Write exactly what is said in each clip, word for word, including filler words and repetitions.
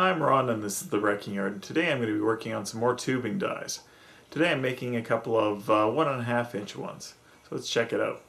I'm Ron and this is The Wrecking Yard, and today I'm going to be working on some more tubing dies. Today I'm making a couple of uh, one and a half inch ones, so let's check it out.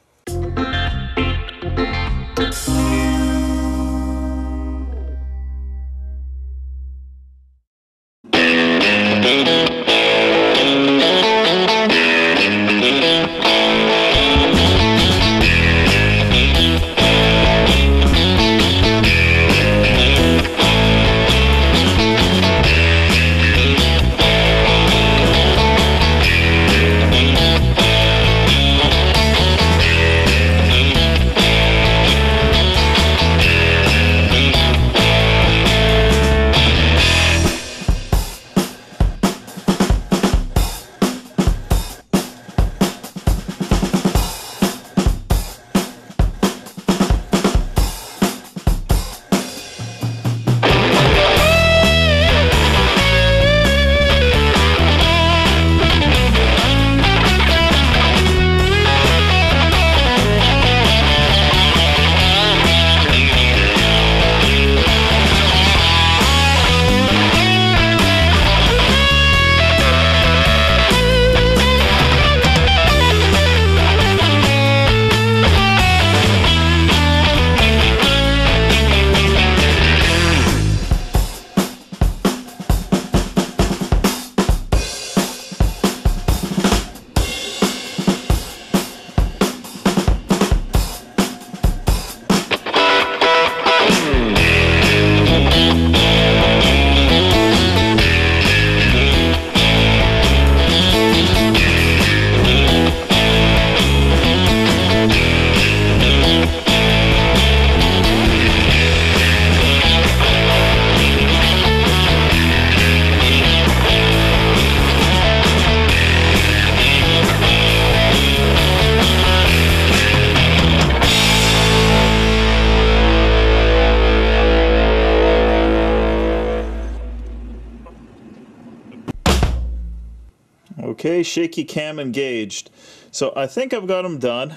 Okay, shaky cam engaged. So I think I've got them done.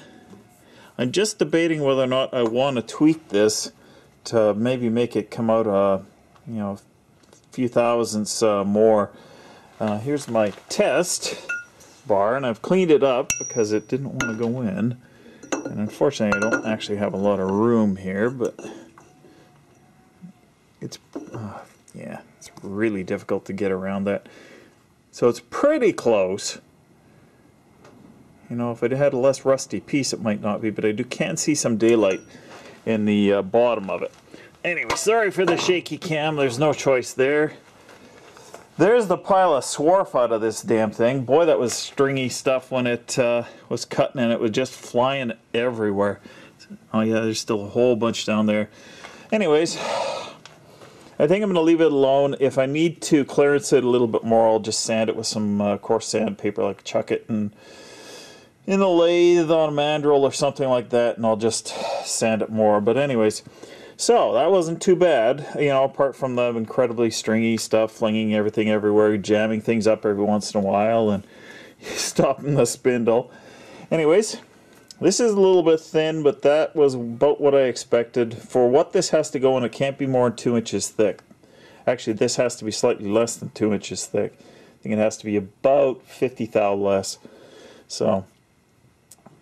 I'm just debating whether or not I want to tweak this to maybe make it come out a, you know, a few thousandths uh, more. Uh, here's my test bar, and I've cleaned it up because it didn't want to go in. And unfortunately, I don't actually have a lot of room here, but it's uh, yeah, it's really difficult to get around that. So it's pretty close. You know, if I had a less rusty piece, it might not be, but I do can see some daylight in the uh, bottom of it. Anyway, sorry for the shaky cam. There's no choice there. There's the pile of swarf out of this damn thing. Boy, that was stringy stuff when it uh, was cutting, and it was just flying everywhere. Oh yeah, there's still a whole bunch down there. Anyways, I think I'm going to leave it alone. If I need to clearance it a little bit more, I'll just sand it with some uh, coarse sandpaper, like chuck it in, in the lathe on a mandrel or something like that, and I'll just sand it more. But anyways, so that wasn't too bad, you know, apart from the incredibly stringy stuff, flinging everything everywhere, jamming things up every once in a while, and stopping the spindle. Anyways, this is a little bit thin, but that was about what I expected. For what this has to go in, it can't be more than two inches thick. Actually, this has to be slightly less than two inches thick. I think it has to be about fifty thou less. So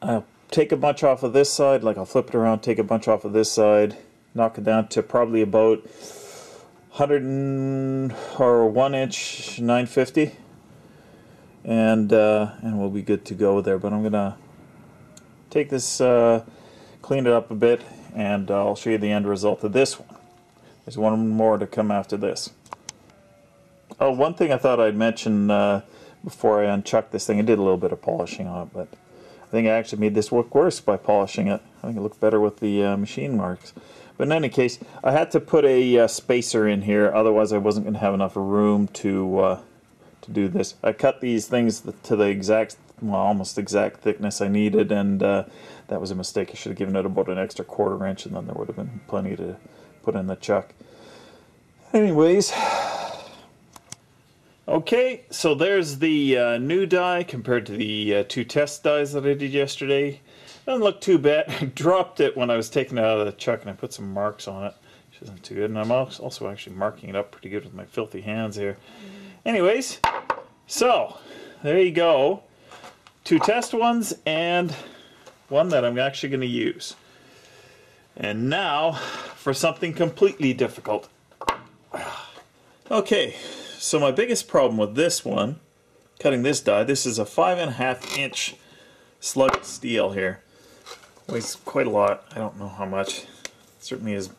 I'll take a bunch off of this side, like I'll flip it around, take a bunch off of this side, knock it down to probably about one hundred and, or one inch nine fifty, and uh, and we'll be good to go there. But I'm gonna take this, uh, clean it up a bit, and uh, I'll show you the end result of this one. There's one more to come after this. Oh, one thing I thought I'd mention uh, before I unchucked this thing, I did a little bit of polishing on it, but I think I actually made this look worse by polishing it. I think it looked better with the uh, machine marks. But in any case, I had to put a uh, spacer in here, otherwise I wasn't going to have enough room to, uh, to do this. I cut these things to the exact well, almost exact thickness I needed, and uh, that was a mistake. I should have given it about an extra quarter inch, and then there would have been plenty to put in the chuck. Anyways, okay, so there's the uh, new die compared to the uh, two test dies that I did yesterday. Doesn't look too bad. I dropped it when I was taking it out of the chuck, and I put some marks on it. isn't too good. And I'm also actually marking it up pretty good with my filthy hands here. Anyways, so there you go. Two test ones and one that I'm actually going to use. And now for something completely difficult. Okay, so my biggest problem with this one, cutting this die, this is a five and a half inch slug of steel here. Weighs quite a lot. I don't know how much. It certainly is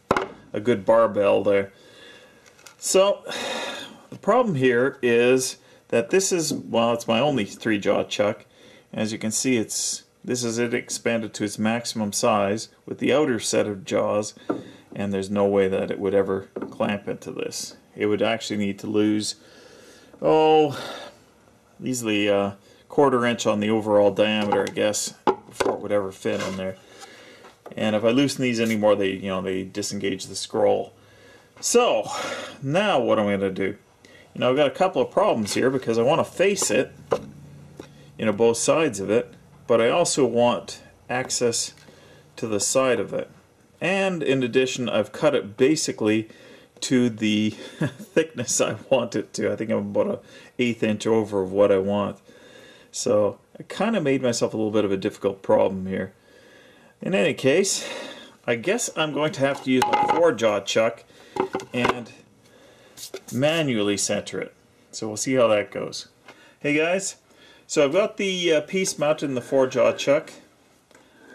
a good barbell there. So the problem here is that this is, well, it's my only three jaw chuck. As you can see, it's this is it expanded to its maximum size with the outer set of jaws, and there's no way that it would ever clamp into this. It would actually need to lose, oh, easily a quarter inch on the overall diameter, I guess, before it would ever fit on there. And if I loosen these anymore, they, you know, they disengage the scroll. So now what am I going to do? You know, I've got a couple of problems here because I want to face it, you know, both sides of it, but I also want access to the side of it. And in addition, I've cut it basically to the thickness I want it to. I think I'm about an eighth inch over of what I want. So I kind of made myself a little bit of a difficult problem here. In any case, I guess I'm going to have to use my four jaw chuck and manually center it. So we'll see how that goes. Hey guys, so I've got the uh, piece mounted in the four jaw chuck.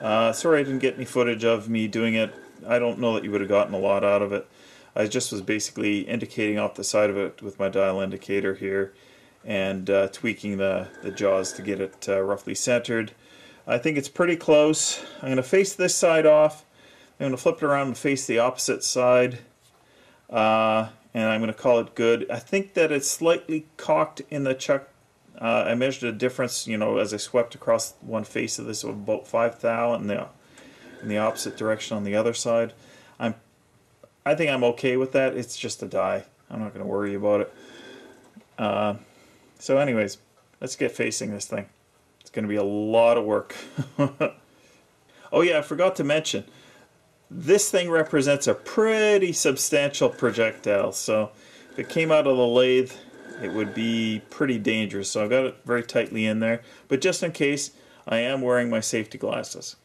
Uh, sorry I didn't get any footage of me doing it. I don't know that you would have gotten a lot out of it. I just was basically indicating off the side of it with my dial indicator here and uh, tweaking the, the jaws to get it uh, roughly centered. I think it's pretty close. I'm going to face this side off. I'm going to flip it around and face the opposite side. Uh, and I'm going to call it good. I think that it's slightly cocked in the chuck. Uh, I measured a difference, you know, as I swept across one face of this, about five thou in the, in the opposite direction on the other side. I'm, I think I'm okay with that. It's just a die. I'm not going to worry about it. Uh, so anyways, let's get facing this thing. It's going to be a lot of work. Oh yeah, I forgot to mention, this thing represents a pretty substantial projectile, so if it came out of the lathe, it would be pretty dangerous. So I've got it very tightly in there, but just in case, I am wearing my safety glasses.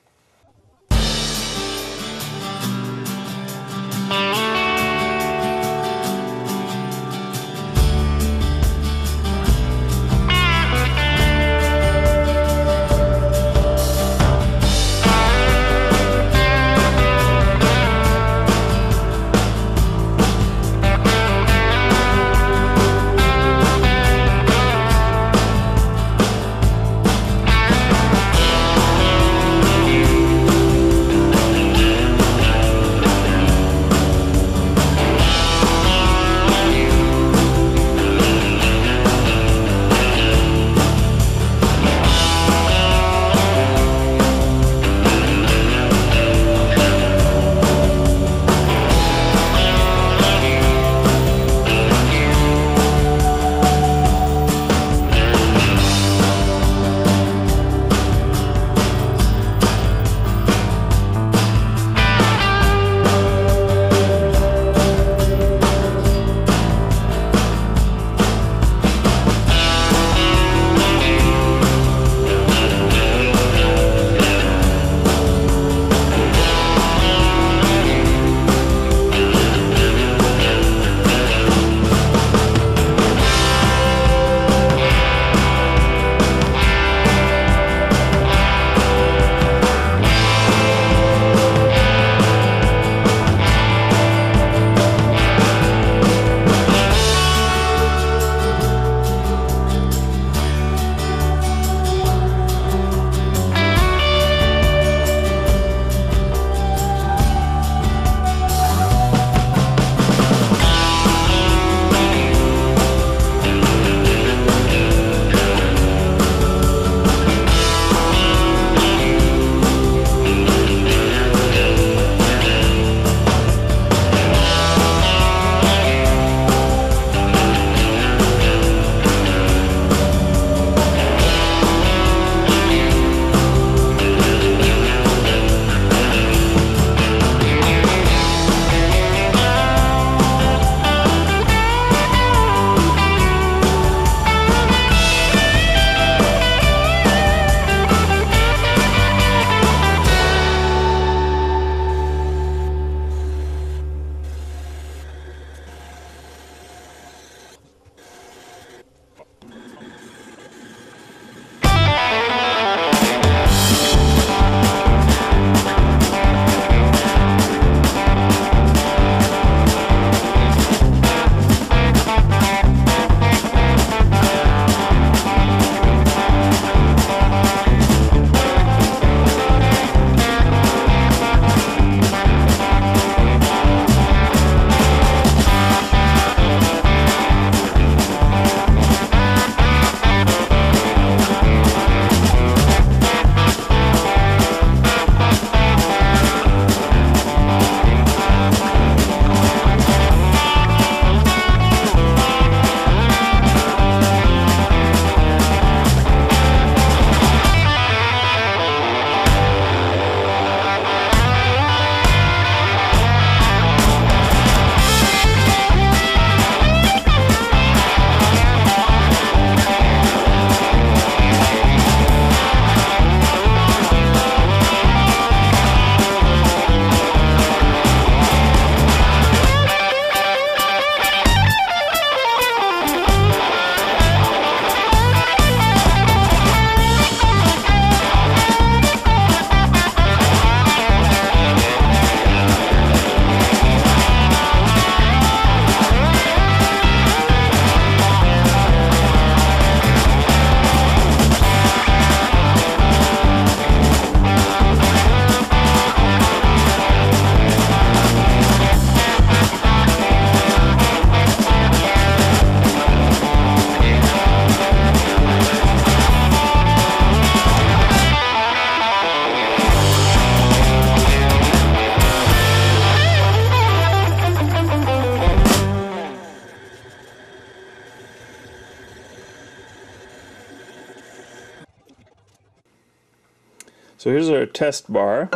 So here's our test bar,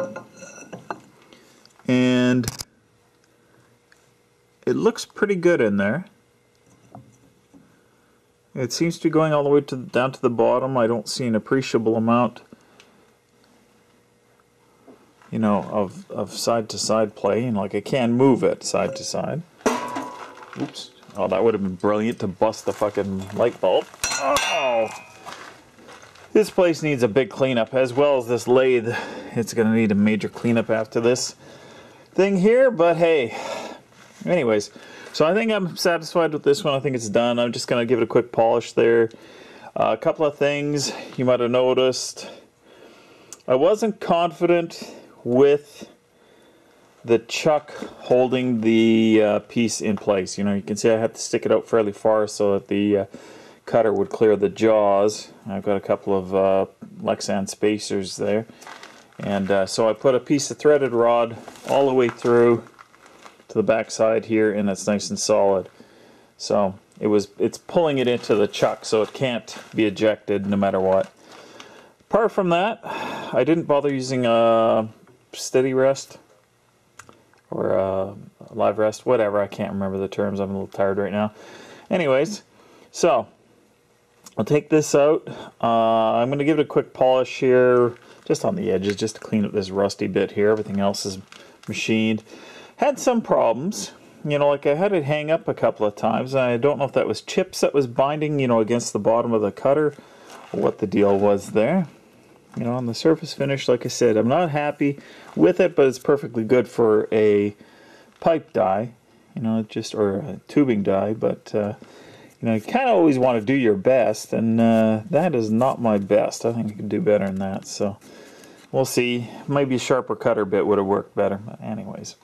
and it looks pretty good in there. It seems to be going all the way to down to the bottom. I don't see an appreciable amount, you know, of of side to side play. You know, like I can move it side to side. Oops! Oh, that would have been brilliant to bust the fucking light bulb. Oh! This place needs a big cleanup, as well as this lathe. It's gonna need a major cleanup after this thing here, but hey. Anyways, so I think I'm satisfied with this one. I think it's done. I'm just gonna give it a quick polish there. Uh, a couple of things you might have noticed. I wasn't confident with the chuck holding the uh, piece in place. You know, you can see I had to stick it out fairly far so that the uh, cutter would clear the jaws. I've got a couple of uh, Lexan spacers there, and uh, so I put a piece of threaded rod all the way through to the back side here, and it's nice and solid. So it was it's pulling it into the chuck, so it can't be ejected no matter what. Apart from that, I didn't bother using a steady rest or a live rest, whatever. I can't remember the terms. I'm a little tired right now. Anyways, so I'll take this out. Uh, I'm going to give it a quick polish here, just on the edges, just to clean up this rusty bit here. Everything else is machined. Had some problems, you know, like I had it hang up a couple of times. I don't know if that was chips that was binding, you know, against the bottom of the cutter, or what the deal was there. You know, on the surface finish, like I said, I'm not happy with it, but it's perfectly good for a pipe die, you know, just or a tubing die, but. Uh, You know, you kind of always want to do your best, and uh, that is not my best. I think you can do better than that, so we'll see. Maybe a sharper cutter bit would have worked better, but anyways.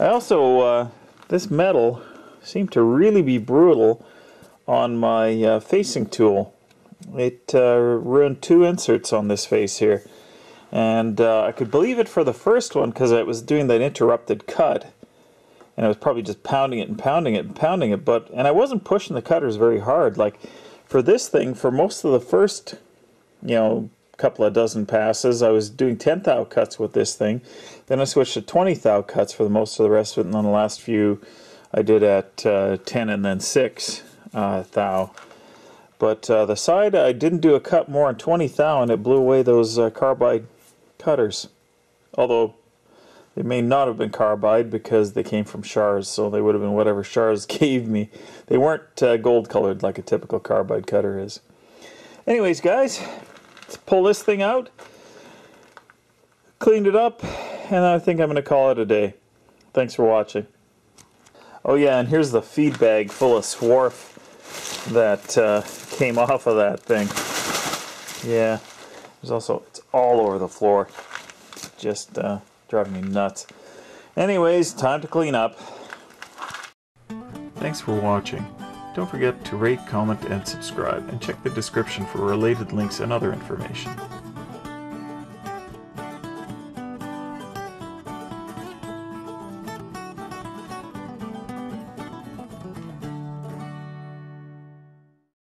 I also, uh, this metal seemed to really be brutal on my uh, facing tool. It uh, ruined two inserts on this face here, and uh, I could believe it for the first one because I was doing that interrupted cut. And I was probably just pounding it and pounding it and pounding it, but and I wasn't pushing the cutters very hard. Like for this thing, for most of the first, you know, couple of dozen passes, I was doing ten thou cuts with this thing. Then I switched to twenty thou cuts for the most of the rest of it, and then the last few I did at uh, ten and then six uh, thou. But uh, the side I didn't do a cut more on twenty thou, and it blew away those uh, carbide cutters. Although. They may not have been carbide because they came from Shars, so they would have been whatever Shars gave me. They weren't uh, gold colored like a typical carbide cutter is. Anyways, guys, let's pull this thing out. Cleaned it up, and I think I'm going to call it a day. Thanks for watching. Oh yeah, and here's the feed bag full of swarf that uh, came off of that thing. Yeah, there's also, it's all over the floor. Just, uh... driving me nuts. Anyways, time to clean up. Thanks for watching. Don't forget to rate, comment, and subscribe, and check the description for related links and other information.